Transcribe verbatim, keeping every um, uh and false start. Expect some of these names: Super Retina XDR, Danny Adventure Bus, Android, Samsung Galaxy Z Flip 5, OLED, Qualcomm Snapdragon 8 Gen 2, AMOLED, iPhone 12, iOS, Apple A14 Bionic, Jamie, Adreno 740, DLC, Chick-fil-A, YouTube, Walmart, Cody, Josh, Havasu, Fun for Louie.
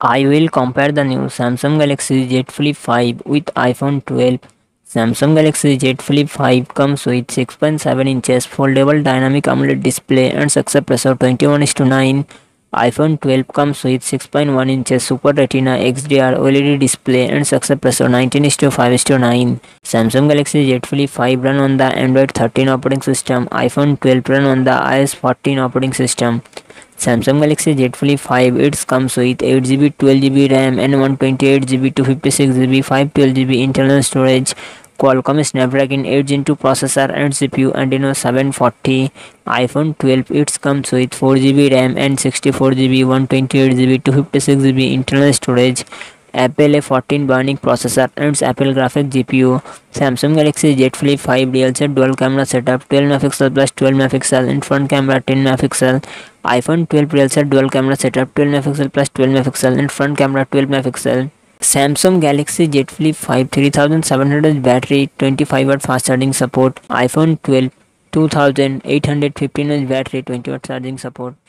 I will compare the new Samsung Galaxy Z Flip five with iPhone twelve. Samsung Galaxy Z Flip five comes with six point seven inches foldable dynamic AMOLED display and success ratio twenty-one is to nine. iPhone twelve comes with six point one inches Super Retina X D R OLED display and success ratio nineteen is to five is to nine. Samsung Galaxy Z Flip five run on the Android thirteen operating system. iPhone twelve run on the iOS fourteen operating system. Samsung Galaxy Z Flip five, it comes with eight G B, twelve G B RAM and one twenty-eight G B, two fifty-six G B, five twelve G B internal storage, Qualcomm Snapdragon eight gen two processor and C P U Adreno seven forty. iPhone twelve, it comes with four G B RAM and sixty-four G B, one twenty-eight G B, two fifty-six G B internal storage, Apple A fourteen Bionic processor and Apple graphic G P U. Samsung Galaxy Z Flip five D L C dual camera setup, twelve megapixel plus twelve megapixel and front camera ten megapixel. iPhone twelve D L C dual camera setup, twelve megapixel plus twelve megapixel and front camera twelve megapixel. Samsung Galaxy Z Flip five three thousand seven hundred battery, twenty-five watt fast charging support. iPhone twelve two thousand eight hundred fifteen watt battery, twenty watt charging support.